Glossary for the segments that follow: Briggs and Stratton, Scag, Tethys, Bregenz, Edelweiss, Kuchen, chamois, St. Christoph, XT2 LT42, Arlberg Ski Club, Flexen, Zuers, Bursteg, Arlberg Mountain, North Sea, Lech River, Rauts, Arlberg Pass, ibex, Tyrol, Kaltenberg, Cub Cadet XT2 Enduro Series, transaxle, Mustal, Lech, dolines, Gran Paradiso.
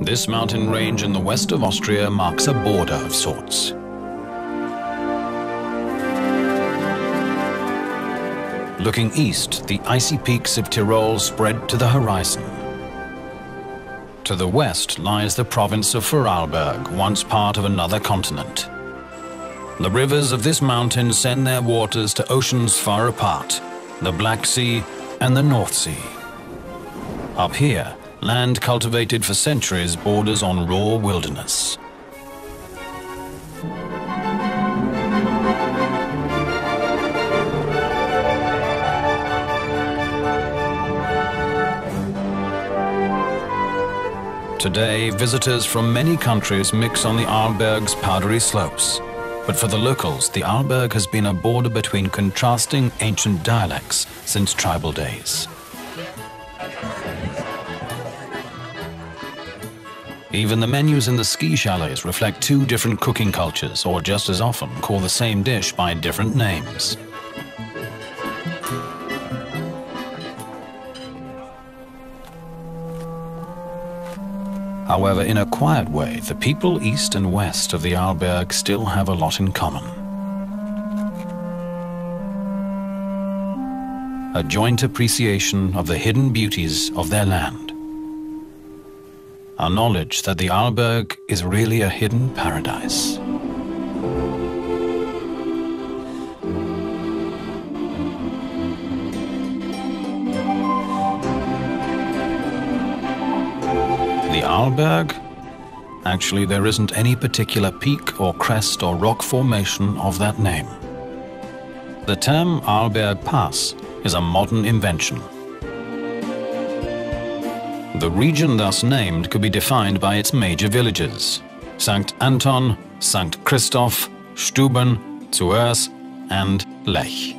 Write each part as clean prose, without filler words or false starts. This mountain range in the west of Austria marks a border of sorts. Looking east, the icy peaks of Tyrol spread to the horizon. To the west lies the province of Vorarlberg, once part of another continent. The rivers of this mountain send their waters to oceans far apart, the Black Sea and the North Sea. Up here, land cultivated for centuries borders on raw wilderness. Today, visitors from many countries mix on the Arlberg's powdery slopes. But for the locals, the Arlberg has been a border between contrasting ancient dialects since tribal days. Even the menus in the ski chalets reflect two different cooking cultures, or just as often call the same dish by different names. However, in a quiet way, the people east and west of the Arlberg still have a lot in common. A joint appreciation of the hidden beauties of their land. A knowledge that the Arlberg is really a hidden paradise. Arlberg? Actually, there isn't any particular peak or crest or rock formation of that name. The term Arlberg Pass is a modern invention. The region thus named could be defined by its major villages: St. Anton, St. Christoph, Stuben, Zuers, and Lech.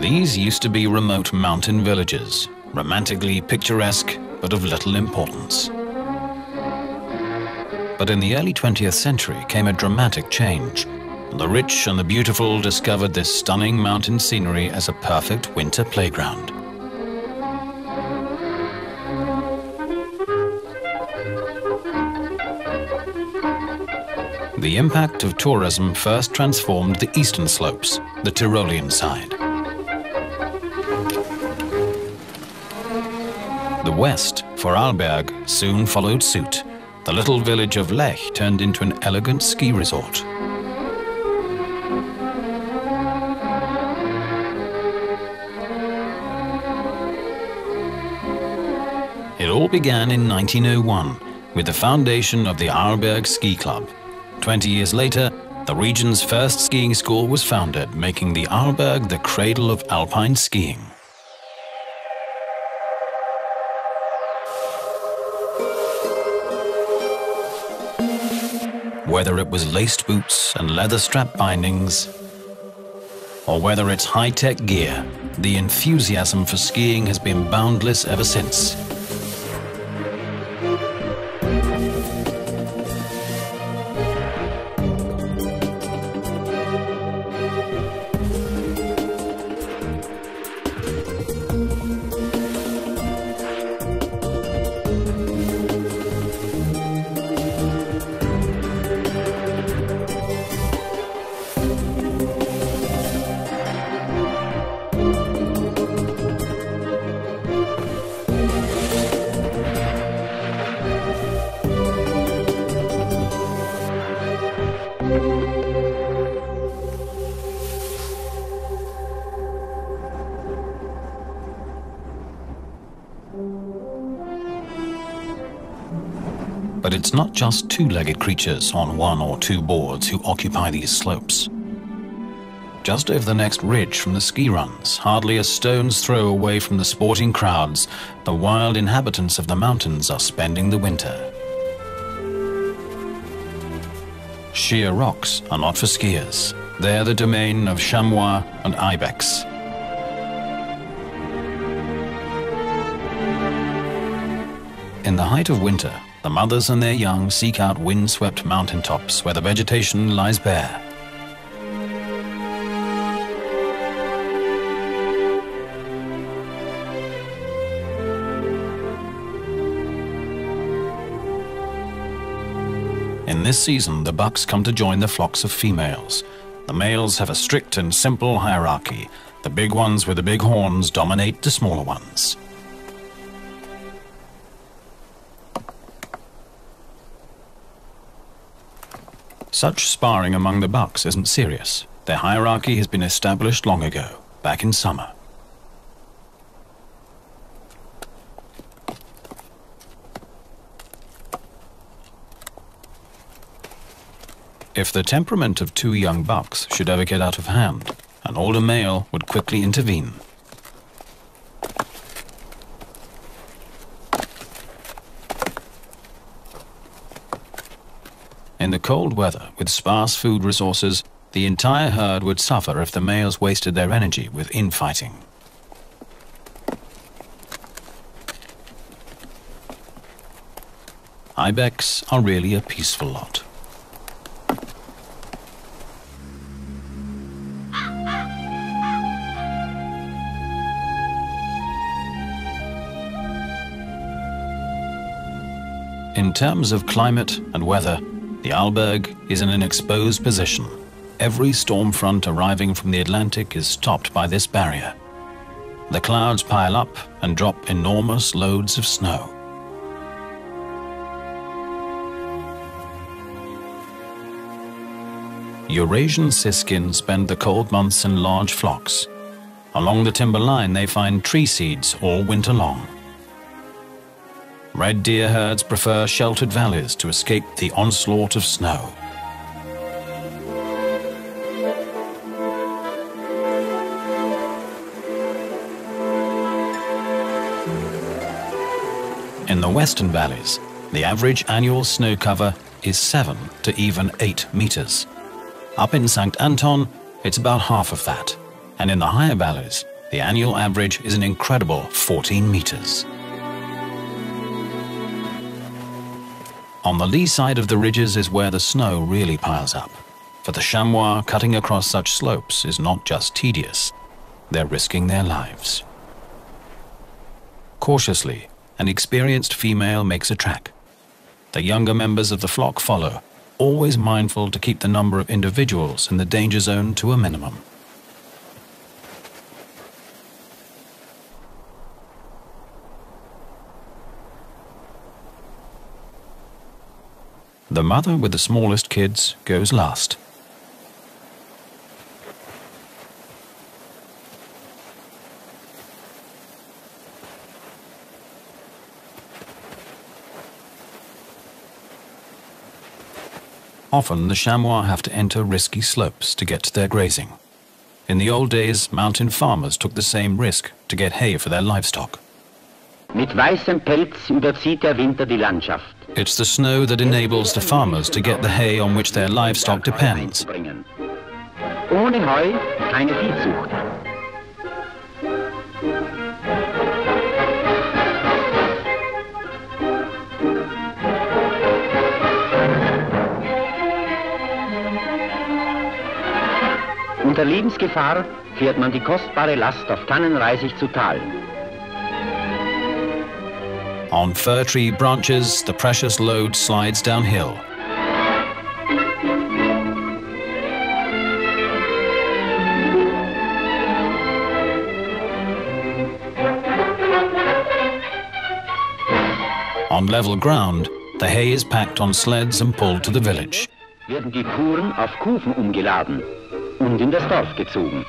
These used to be remote mountain villages, romantically picturesque, but of little importance. But in the early 20th century came a dramatic change. The rich and the beautiful discovered this stunning mountain scenery as a perfect winter playground. The impact of tourism first transformed the eastern slopes, the Tyrolean side. The west, Vorarlberg, soon followed suit. The little village of Lech turned into an elegant ski resort. It all began in 1901 with the foundation of the Arlberg Ski Club. 20 years later, the region's first skiing school was founded, making the Arlberg the cradle of alpine skiing. Whether it was laced boots and leather strap bindings, or whether it's high-tech gear, the enthusiasm for skiing has been boundless ever since. But it's not just two-legged creatures on one or two boards who occupy these slopes. Just over the next ridge from the ski runs, hardly a stone's throw away from the sporting crowds, the wild inhabitants of the mountains are spending the winter. Sheer rocks are not for skiers. They're the domain of chamois and ibex. In the height of winter, the mothers and their young seek out windswept mountaintops where the vegetation lies bare. this season the bucks come to join the flocks of females. The males have a strict and simple hierarchy. The big ones with the big horns dominate the smaller ones. Such sparring among the bucks isn't serious. Their hierarchy has been established long ago, back in summer. If the temperament of two young bucks should ever get out of hand, an older male would quickly intervene. In the cold weather, with sparse food resources, the entire herd would suffer if the males wasted their energy with infighting. Ibex are really a peaceful lot. In terms of climate and weather, the Arlberg is in an exposed position. Every storm front arriving from the Atlantic is stopped by this barrier. The clouds pile up and drop enormous loads of snow. Eurasian siskins spend the cold months in large flocks. Along the timber line they find tree seeds all winter long. Red deer herds prefer sheltered valleys to escape the onslaught of snow. In the western valleys, the average annual snow cover is 7 to even 8 meters. Up in St. Anton, it's about half of that. And in the higher valleys, the annual average is an incredible 14 meters. On the lee side of the ridges is where the snow really piles up. For the chamois, cutting across such slopes is not just tedious. They're risking their lives. Cautiously, an experienced female makes a track. The younger members of the flock follow, always mindful to keep the number of individuals in the danger zone to a minimum. The mother with the smallest kids goes last. Often the chamois have to enter risky slopes to get to their grazing. In the old days, mountain farmers took the same risk to get hay for their livestock. It's the snow that enables the farmers to get the hay on which their livestock depends. Unter Lebensgefahr fährt man die kostbare Last auf Tannenreisig zu Talen. On fir tree branches, the precious load slides downhill. On level ground, the hay is packed on sleds and pulled to the village. Werden die Kuren auf Kuchen umgeladen und in das Dorf gezogen.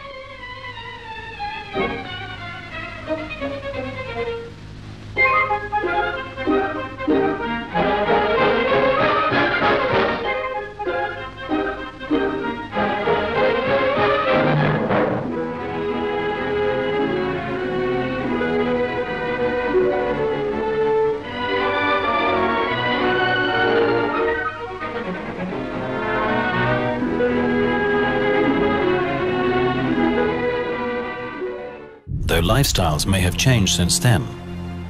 Lifestyles may have changed since then.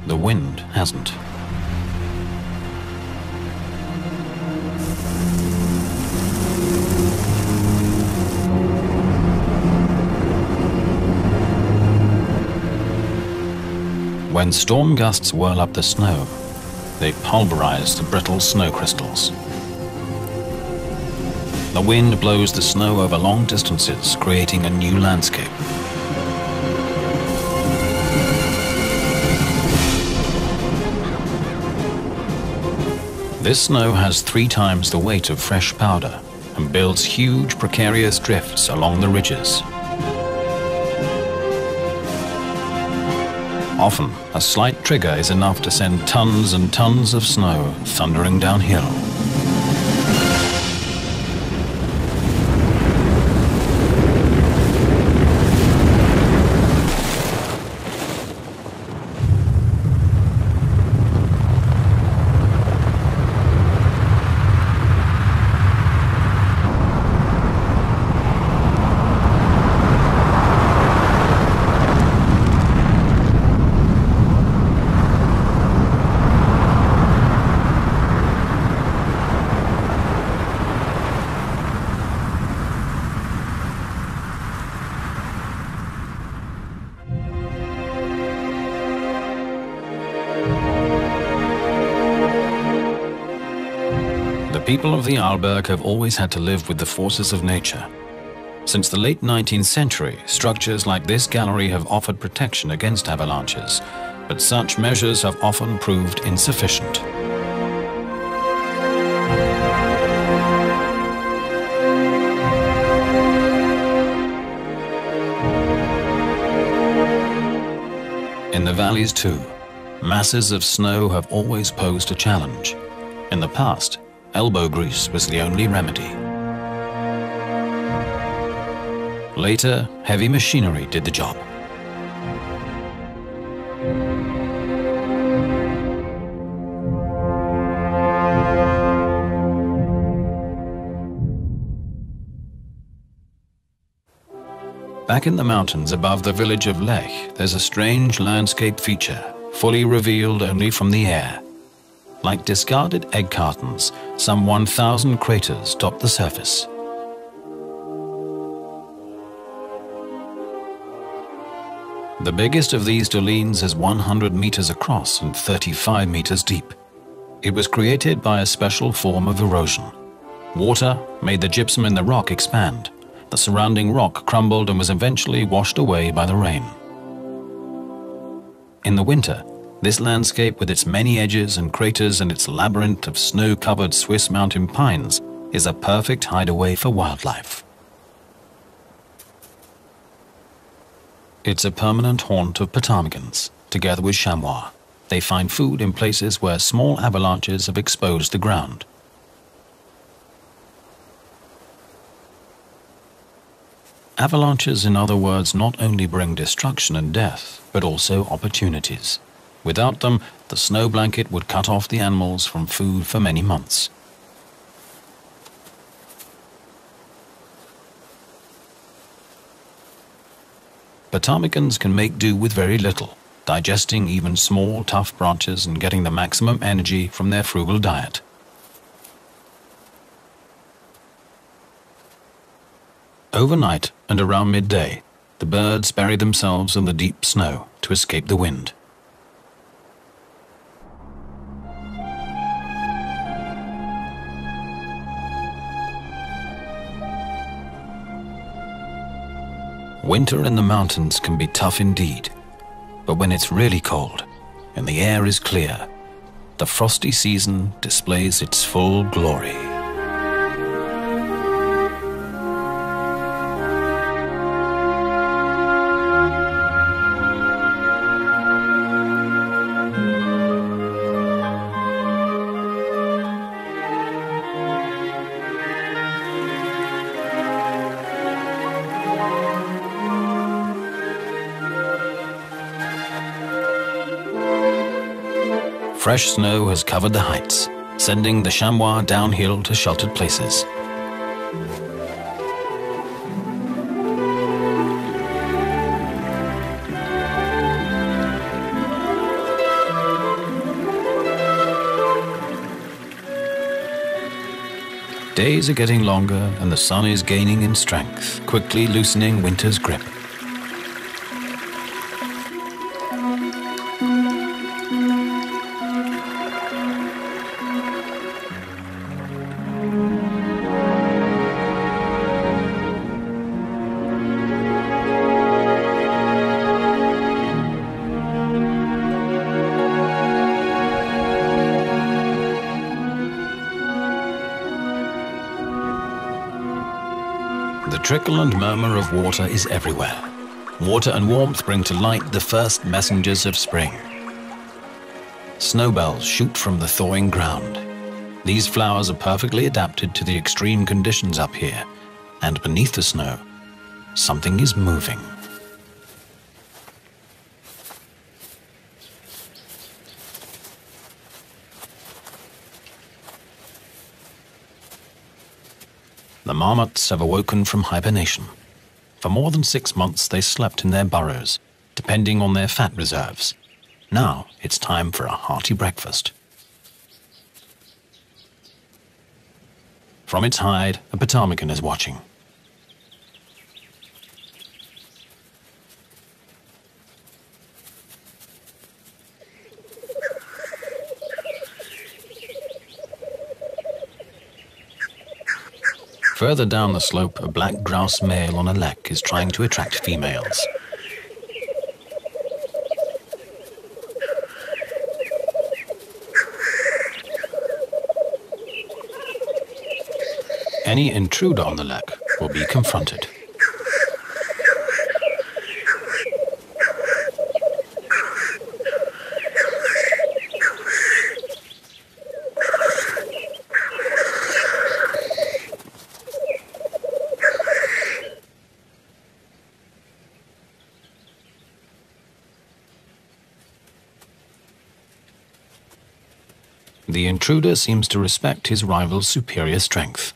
The wind hasn't. When storm gusts whirl up the snow, they pulverize the brittle snow crystals. The wind blows the snow over long distances, creating a new landscape. This snow has 3 times the weight of fresh powder and builds huge precarious drifts along the ridges. Often, a slight trigger is enough to send tons and tons of snow thundering downhill. People of the Arlberg have always had to live with the forces of nature. Since the late 19th century, structures like this gallery have offered protection against avalanches, but such measures have often proved insufficient. In the valleys too, masses of snow have always posed a challenge. In the past, elbow grease was the only remedy. Later, heavy machinery did the job. Back in the mountains above the village of Lech, there's a strange landscape feature, fully revealed only from the air. Like discarded egg cartons, some 1,000 craters top the surface. The biggest of these dolines is 100 meters across and 35 meters deep. It was created by a special form of erosion. Water made the gypsum in the rock expand. The surrounding rock crumbled and was eventually washed away by the rain. In the winter, this landscape, with its many edges and craters and its labyrinth of snow-covered Swiss mountain pines, is a perfect hideaway for wildlife. It's a permanent haunt of ptarmigans, together with chamois. They find food in places where small avalanches have exposed the ground. Avalanches, in other words, not only bring destruction and death, but also opportunities. Without them, the snow blanket would cut off the animals from food for many months. Ptarmigans can make do with very little, digesting even small, tough branches and getting the maximum energy from their frugal diet. Overnight and around midday, the birds bury themselves in the deep snow to escape the wind. Winter in the mountains can be tough indeed, but when it's really cold and the air is clear, the frosty season displays its full glory. Fresh snow has covered the heights, sending the chamois downhill to sheltered places. Days are getting longer and the sun is gaining in strength, quickly loosening winter's grip. The trickle and murmur of water is everywhere. Water and warmth bring to light the first messengers of spring. Snowbells shoot from the thawing ground. These flowers are perfectly adapted to the extreme conditions up here, and beneath the snow, something is moving. The marmots have awoken from hibernation. For more than 6 months, they slept in their burrows, depending on their fat reserves. Now it's time for a hearty breakfast. From its hide, a ptarmigan is watching. Further down the slope, a black grouse male on a lek is trying to attract females. Any intruder on the lek will be confronted. The intruder seems to respect his rival's superior strength.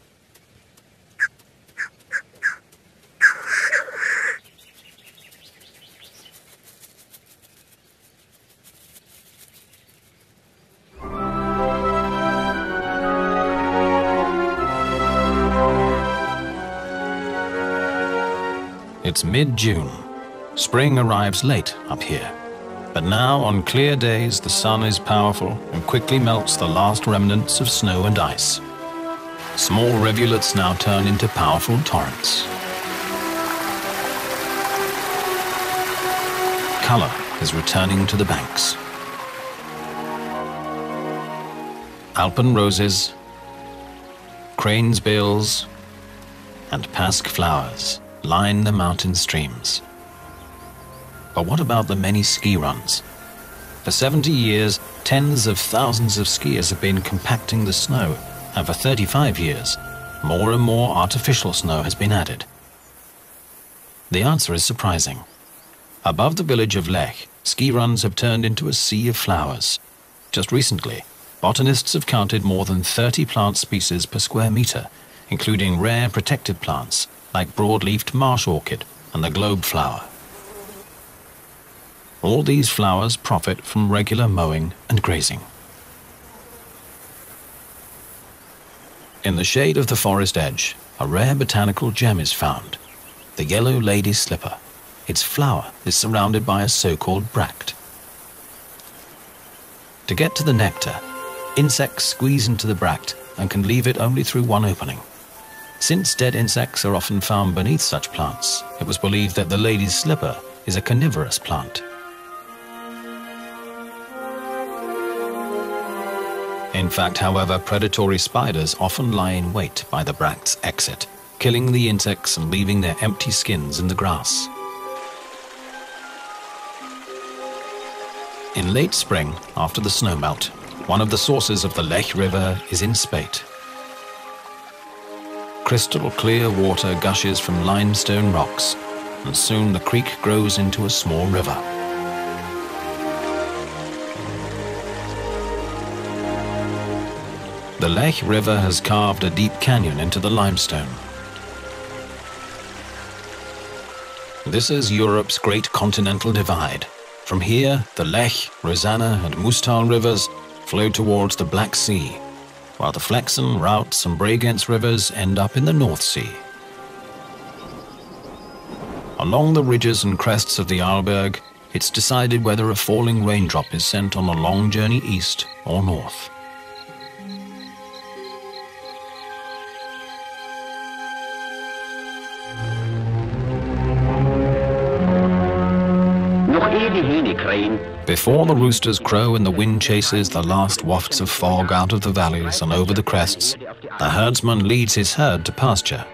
It's mid-June. Spring arrives late up here. But now, on clear days, the sun is powerful and quickly melts the last remnants of snow and ice. Small rivulets now turn into powerful torrents. Colour is returning to the banks. Alpen roses, crane's bills, and pasque flowers line the mountain streams. But what about the many ski runs? For 70 years, tens of thousands of skiers have been compacting the snow, and for 35 years, more and more artificial snow has been added. The answer is surprising. Above the village of Lech, ski runs have turned into a sea of flowers. Just recently, botanists have counted more than 30 plant species per square meter, including rare protected plants like broad-leafed marsh orchid and the globe flower. All these flowers profit from regular mowing and grazing. In the shade of the forest edge, a rare botanical gem is found, the yellow lady's slipper. Its flower is surrounded by a so-called bract. To get to the nectar, insects squeeze into the bract and can leave it only through one opening. Since dead insects are often found beneath such plants, it was believed that the lady's slipper is a carnivorous plant. In fact, however, predatory spiders often lie in wait by the bract's exit, killing the insects and leaving their empty skins in the grass. In late spring, after the snowmelt, one of the sources of the Lech River is in spate. Crystal clear water gushes from limestone rocks, and soon the creek grows into a small river. The Lech River has carved a deep canyon into the limestone. This is Europe's great continental divide. From here, the Lech, Rosanna and Mustal rivers flow towards the Black Sea, while the Flexen, Rauts and Bregenz rivers end up in the North Sea. Along the ridges and crests of the Arlberg, it's decided whether a falling raindrop is sent on a long journey east or north. Before the roosters crow and the wind chases the last wafts of fog out of the valleys and over the crests, the herdsman leads his herd to pasture.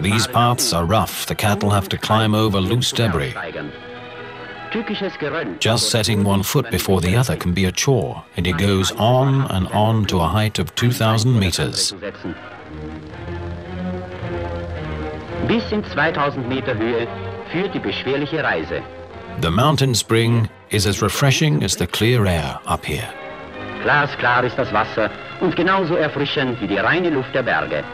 These paths are rough, the cattle have to climb over loose debris. Just setting one foot before the other can be a chore, and it goes on and on to a height of 2,000 meters. The mountain spring is as refreshing as the clear air up here. Glasklar ist das Wasser und genauso erfrischend wie die reine Luft der Berge.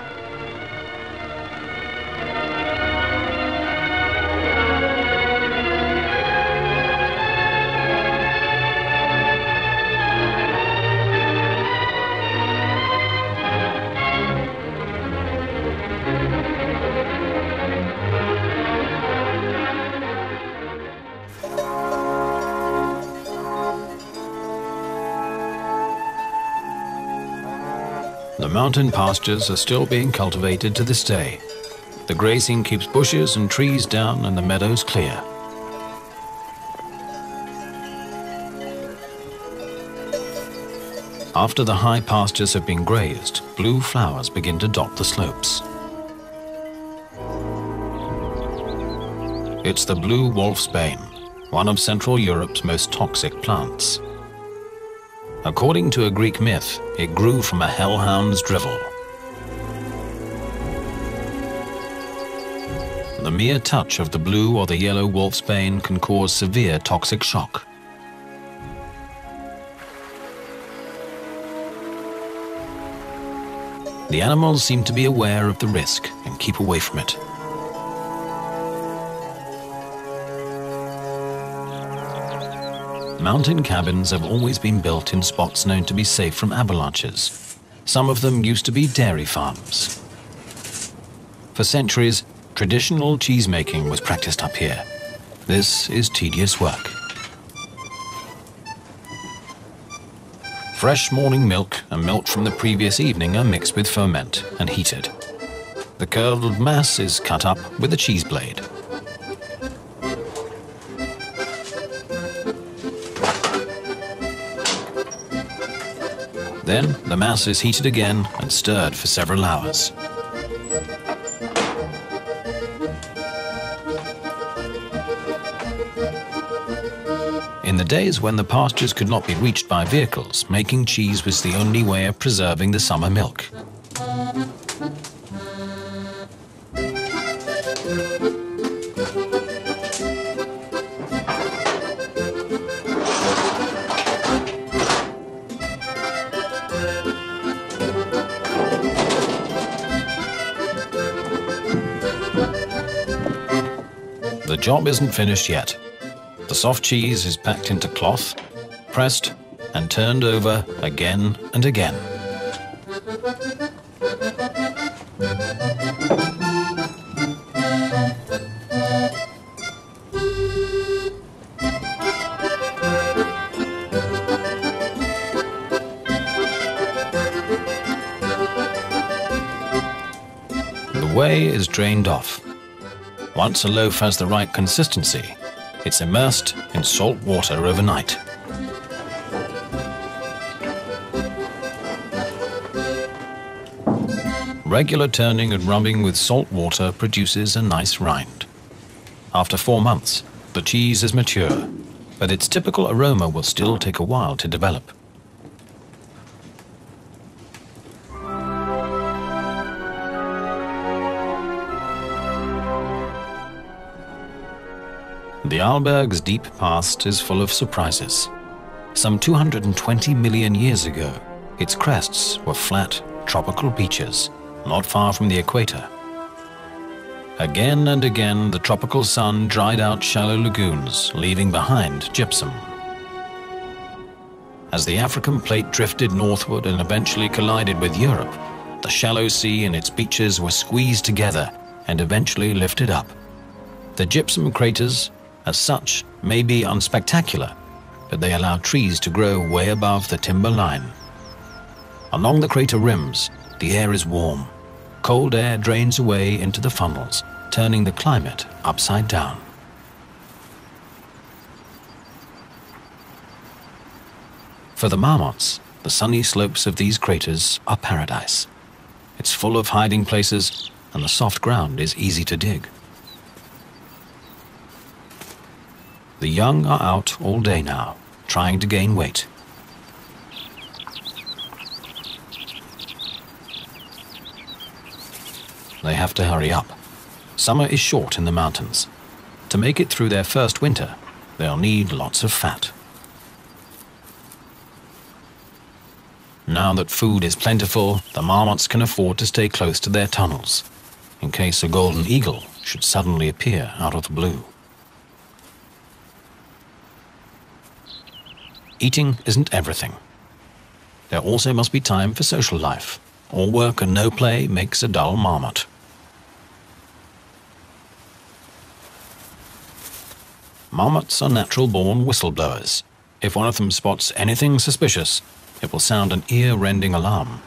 The mountain pastures are still being cultivated to this day. The grazing keeps bushes and trees down and the meadows clear. After the high pastures have been grazed, blue flowers begin to dot the slopes. It's the blue wolfsbane, one of Central Europe's most toxic plants. According to a Greek myth, it grew from a hellhound's drivel. The mere touch of the blue or the yellow wolfsbane can cause severe toxic shock. The animals seem to be aware of the risk and keep away from it. Mountain cabins have always been built in spots known to be safe from avalanches. Some of them used to be dairy farms. For centuries, traditional cheesemaking was practiced up here. This is tedious work. Fresh morning milk and milk from the previous evening are mixed with ferment and heated. The curdled mass is cut up with a cheese blade. Then the mass is heated again and stirred for several hours. In the days when the pastures could not be reached by vehicles, making cheese was the only way of preserving the summer milk. The job isn't finished yet. The soft cheese is packed into cloth, pressed and turned over again and again. The whey is drained off. Once a loaf has the right consistency, it's immersed in salt water overnight. Regular turning and rubbing with salt water produces a nice rind. After 4 months, the cheese is mature, but its typical aroma will still take a while to develop. The Arlberg's deep past is full of surprises. Some 220 million years ago, its crests were flat, tropical beaches, not far from the equator. Again and again, the tropical sun dried out shallow lagoons, leaving behind gypsum. As the African plate drifted northward and eventually collided with Europe, the shallow sea and its beaches were squeezed together and eventually lifted up. The gypsum craters, as such, may be unspectacular, but they allow trees to grow way above the timber line. Along the crater rims, the air is warm. Cold air drains away into the funnels, turning the climate upside down. For the marmots, the sunny slopes of these craters are paradise. It's full of hiding places and the soft ground is easy to dig. The young are out all day now, trying to gain weight. They have to hurry up. Summer is short in the mountains. To make it through their first winter, they'll need lots of fat. Now that food is plentiful, the marmots can afford to stay close to their tunnels, in case a golden eagle should suddenly appear out of the blue. Eating isn't everything. There also must be time for social life. All work and no play makes a dull marmot. Marmots are natural-born whistleblowers. If one of them spots anything suspicious, it will sound an ear-rending alarm.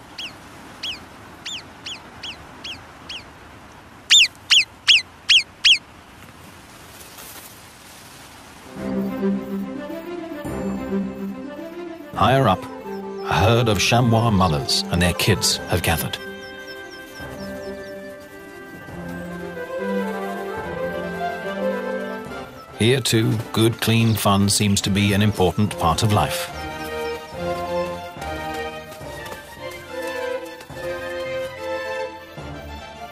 Higher up, a herd of chamois mothers and their kids have gathered. Here too, good, clean fun seems to be an important part of life.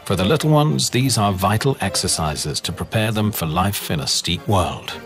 For the little ones, these are vital exercises to prepare them for life in a steep world.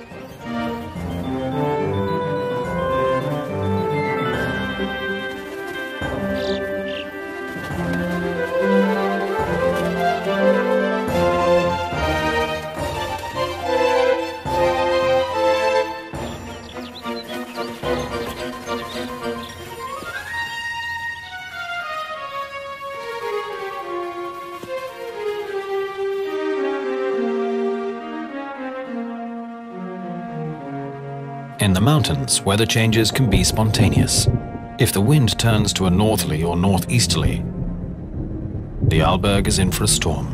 In the mountains, weather changes can be spontaneous. If the wind turns to a northerly or northeasterly, the Arlberg is in for a storm.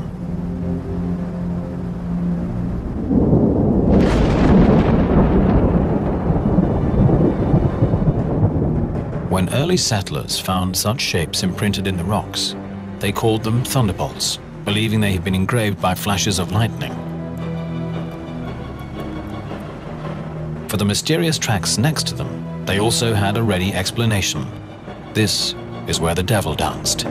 When early settlers found such shapes imprinted in the rocks, they called them thunderbolts, believing they had been engraved by flashes of lightning. For the mysterious tracks next to them, they also had a ready explanation. This is where the devil danced.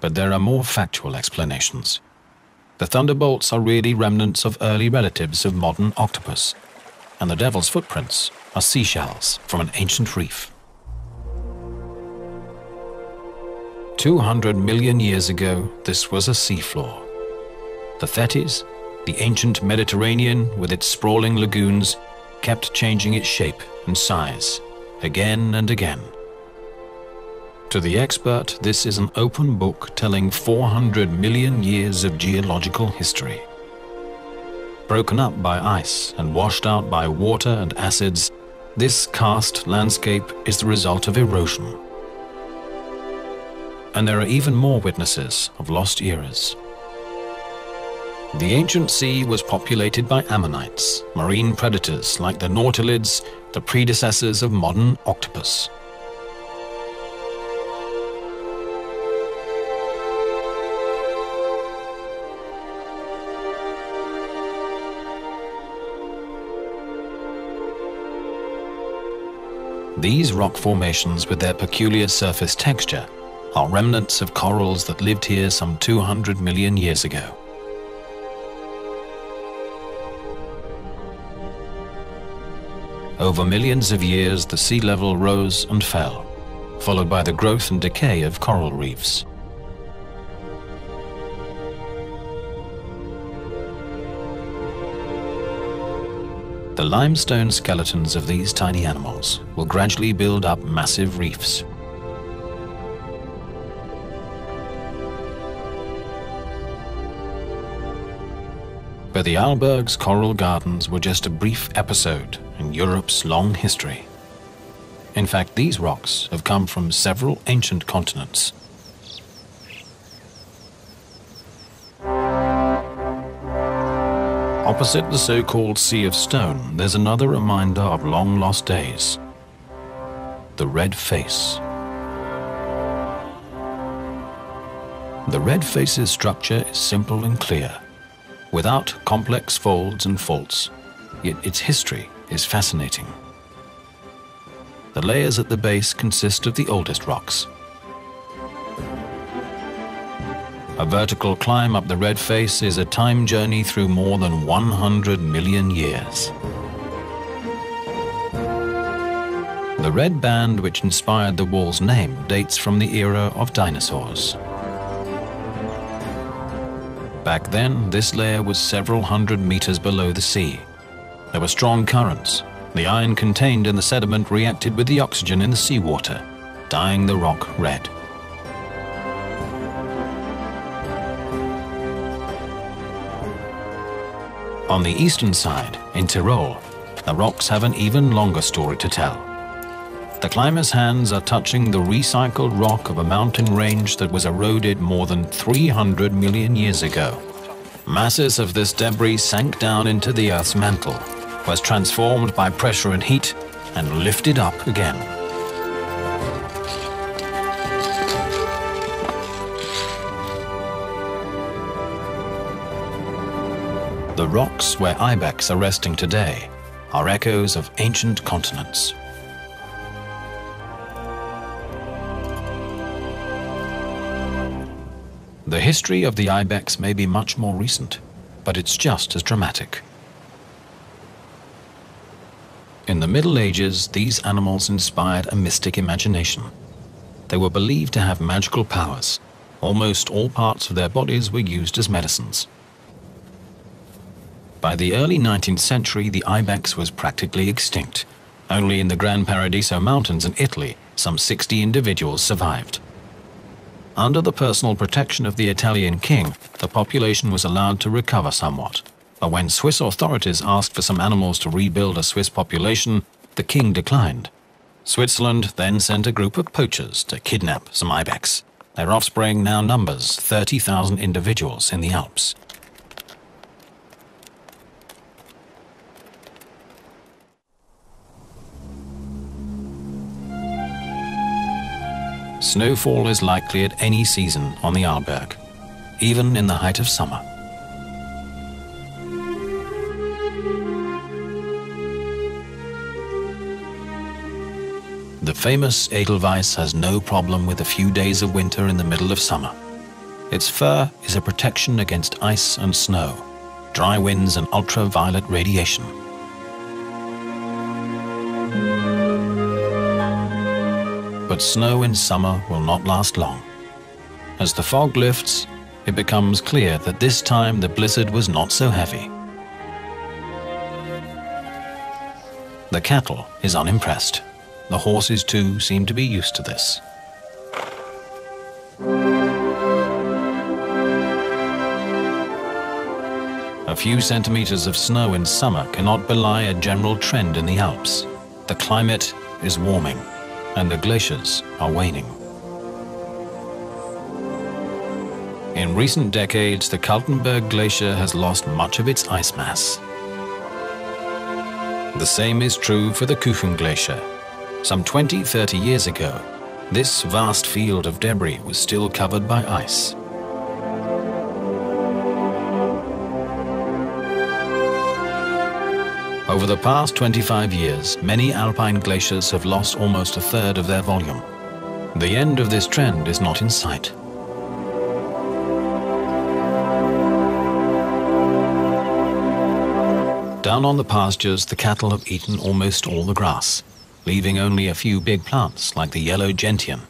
But there are more factual explanations. The thunderbolts are really remnants of early relatives of modern octopus, and the devil's footprints are seashells from an ancient reef. 200 million years ago, this was a seafloor. The Tethys, the ancient Mediterranean with its sprawling lagoons, kept changing its shape and size, again and again. To the expert, this is an open book telling 400 million years of geological history. Broken up by ice and washed out by water and acids, this karst landscape is the result of erosion. And there are even more witnesses of lost eras. The ancient sea was populated by ammonites, marine predators like the nautilids, the predecessors of modern octopus. These rock formations, with their peculiar surface texture, are remnants of corals that lived here some 200 million years ago. Over millions of years, the sea level rose and fell, followed by the growth and decay of coral reefs. The limestone skeletons of these tiny animals will gradually build up massive reefs. But the Arlberg's coral gardens were just a brief episode in Europe's long history. In fact, these rocks have come from several ancient continents. Opposite the so-called Sea of Stone, there's another reminder of long-lost days. the red face. The red face's structure is simple and clear, without complex folds and faults, yet its history is fascinating. The layers at the base consist of the oldest rocks. A vertical climb up the red face is a time journey through more than 100 million years. The red band which inspired the wall's name dates from the era of dinosaurs. Back then, this layer was several hundred meters below the sea. There were strong currents. The iron contained in the sediment reacted with the oxygen in the seawater, dyeing the rock red. On the eastern side, in Tyrol, the rocks have an even longer story to tell. The climbers' hands are touching the recycled rock of a mountain range that was eroded more than 300 million years ago. Masses of this debris sank down into the Earth's mantle, was transformed by pressure and heat, and lifted up again. The rocks where ibex are resting today are echoes of ancient continents. The history of the ibex may be much more recent, but it's just as dramatic. In the Middle Ages, these animals inspired a mystic imagination. They were believed to have magical powers. Almost all parts of their bodies were used as medicines. By the early 19th century, the ibex was practically extinct. Only in the Gran Paradiso mountains in Italy, some 60 individuals survived. Under the personal protection of the Italian king, the population was allowed to recover somewhat. But when Swiss authorities asked for some animals to rebuild a Swiss population, the king declined. Switzerland then sent a group of poachers to kidnap some ibex. Their offspring now numbers 30,000 individuals in the Alps. Snowfall is likely at any season on the Arlberg, even in the height of summer. The famous Edelweiss has no problem with a few days of winter in the middle of summer. Its fur is a protection against ice and snow, dry winds and ultraviolet radiation. But snow in summer will not last long. As the fog lifts, it becomes clear that this time the blizzard was not so heavy. The cattle is unimpressed. The horses too seem to be used to this. A few centimeters of snow in summer cannot belie a general trend in the Alps. The climate is warming, and the glaciers are waning. In recent decades, the Kaltenberg glacier has lost much of its ice mass. The same is true for the Kuchen glacier. Some 20–30 years ago, this vast field of debris was still covered by ice. Over the past 25 years, many alpine glaciers have lost almost a third of their volume. The end of this trend is not in sight. Down on the pastures, the cattle have eaten almost all the grass, leaving only a few big plants like the yellow gentian.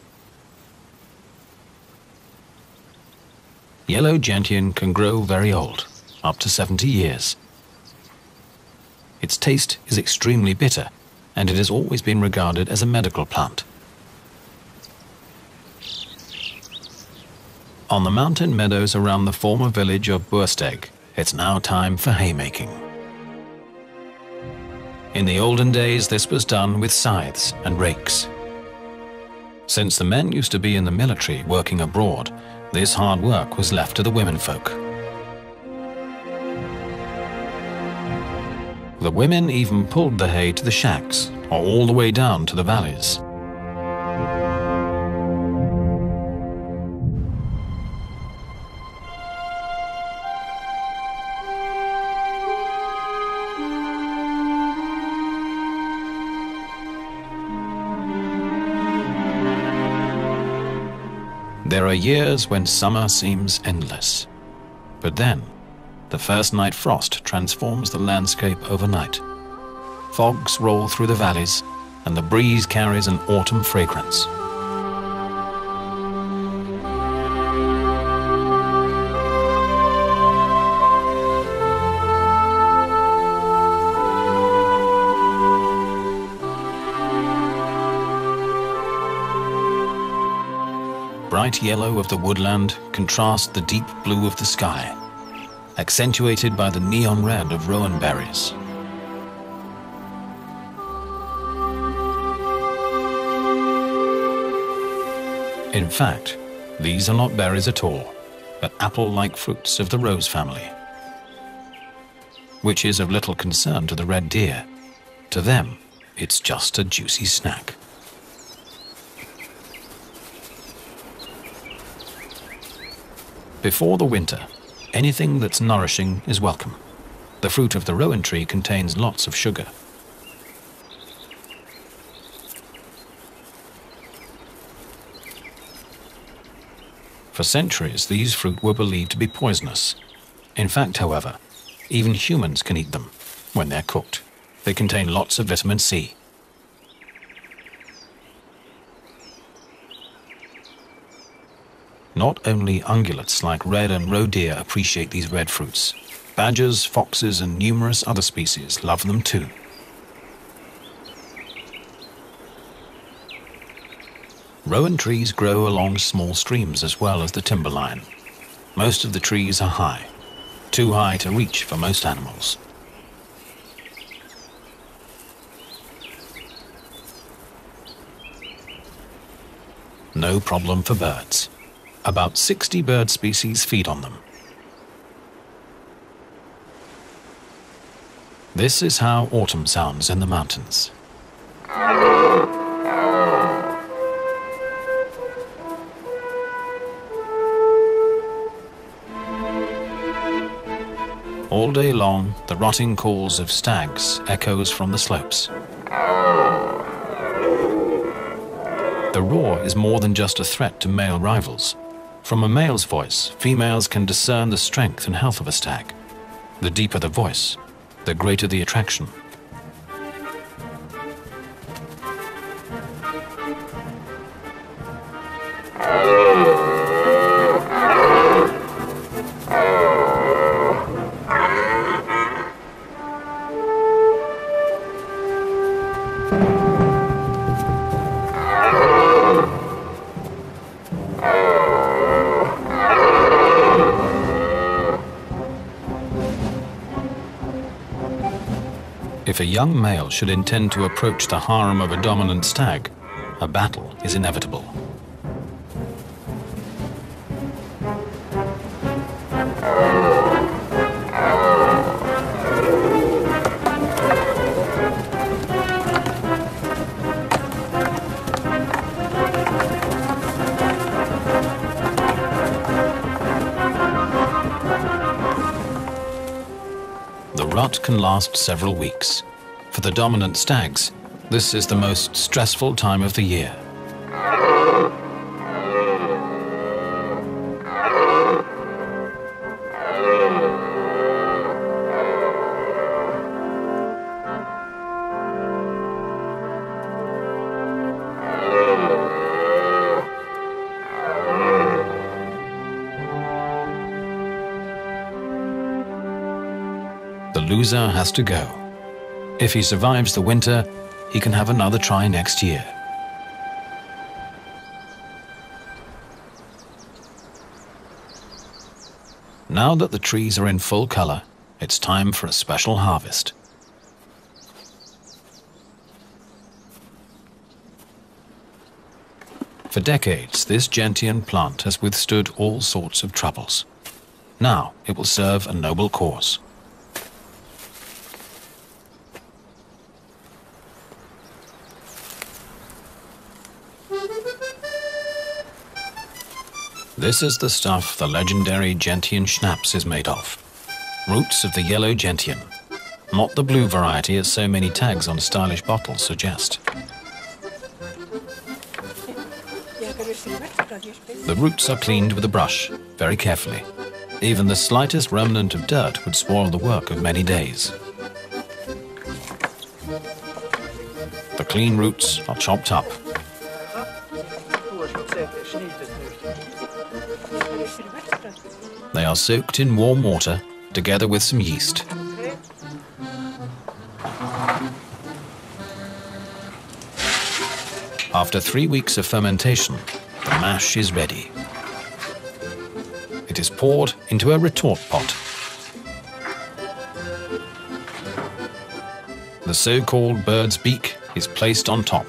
Yellow gentian can grow very old, up to 70 years. Its taste is extremely bitter, and it has always been regarded as a medical plant. On the mountain meadows around the former village of Bursteg, it's now time for haymaking. In the olden days, this was done with scythes and rakes. Since the men used to be in the military working abroad, this hard work was left to the womenfolk. The women even pulled the hay to the shacks, or all the way down to the valleys. There are years when summer seems endless. But then, the first night frost transforms the landscape overnight. Fogs roll through the valleys, and the breeze carries an autumn fragrance. Bright yellow of the woodland contrasts the deep blue of the sky, accentuated by the neon red of rowan berries. In fact, these are not berries at all, but apple-like fruits of the rose family, which is of little concern to the red deer. To them, it's just a juicy snack. Before the winter, anything that's nourishing is welcome. The fruit of the rowan tree contains lots of sugar. For centuries, these fruit were believed to be poisonous. In fact, however, even humans can eat them when they're cooked. They contain lots of vitamin C. Not only ungulates like red and roe deer appreciate these red fruits. Badgers, foxes, and numerous other species love them too. Rowan trees grow along small streams as well as the timberline. Most of the trees are high, too high to reach for most animals. No problem for birds. About 60 bird species feed on them. This is how autumn sounds in the mountains. All day long, the rotting calls of stags echoes from the slopes. The roar is more than just a threat to male rivals. From a male's voice, females can discern the strength and health of a stag. The deeper the voice, the greater the attraction. If a young male should intend to approach the harem of a dominant stag, a battle is inevitable. The rut can last several weeks. For the dominant stags, this is the most stressful time of the year. The loser has to go. If he survives the winter, he can have another try next year. Now that the trees are in full color, it's time for a special harvest. For decades, this gentian plant has withstood all sorts of troubles. Now it will serve a noble cause. This is the stuff the legendary gentian schnapps is made of. Roots of the yellow gentian, not the blue variety as so many tags on stylish bottles suggest. The roots are cleaned with a brush, very carefully. Even the slightest remnant of dirt would spoil the work of many days. The clean roots are chopped up. They are soaked in warm water, together with some yeast. After 3 weeks of fermentation, the mash is ready. It is poured into a retort pot. The so-called bird's beak is placed on top.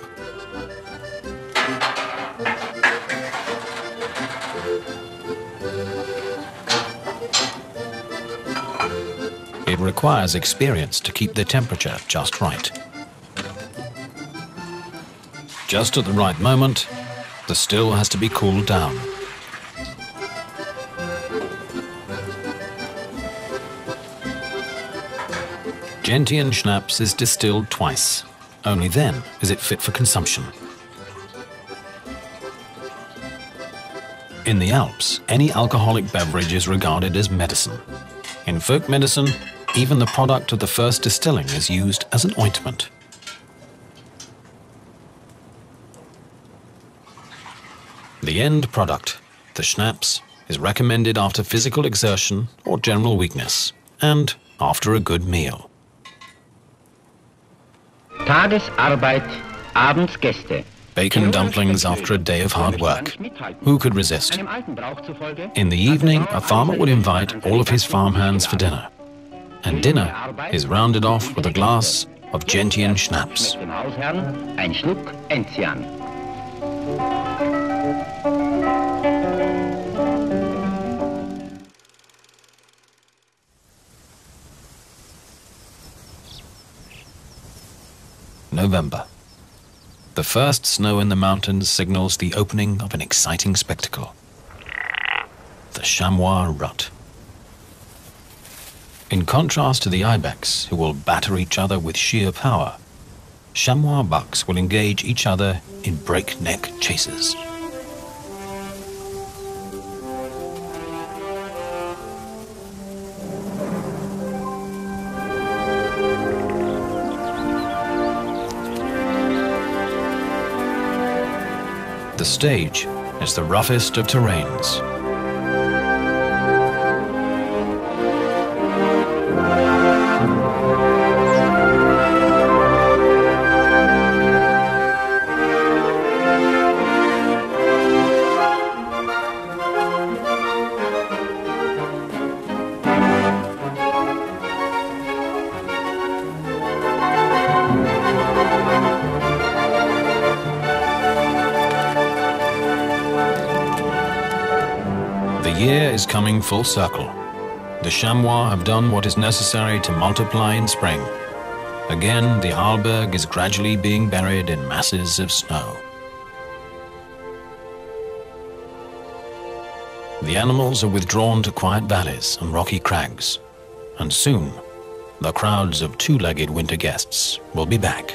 It requires experience to keep the temperature just right. Just at the right moment, the still has to be cooled down. Gentian schnapps is distilled twice. Only then is it fit for consumption. In the Alps, any alcoholic beverage is regarded as medicine. In folk medicine, even the product of the first distilling is used as an ointment. The end product, the schnapps, is recommended after physical exertion or general weakness and after a good meal. Tagesarbeit, abends Gäste. Bacon dumplings after a day of hard work. Who could resist? In the evening, a farmer would invite all of his farmhands for dinner. And dinner is rounded off with a glass of Gentian schnapps. November. The first snow in the mountains signals the opening of an exciting spectacle. The chamois rut. In contrast to the ibex, who will batter each other with sheer power, chamois bucks will engage each other in breakneck chases. The stage is the roughest of terrains. Coming full circle. The chamois have done what is necessary to multiply in spring. Again, the Arlberg is gradually being buried in masses of snow. The animals are withdrawn to quiet valleys and rocky crags, and soon the crowds of two-legged winter guests will be back.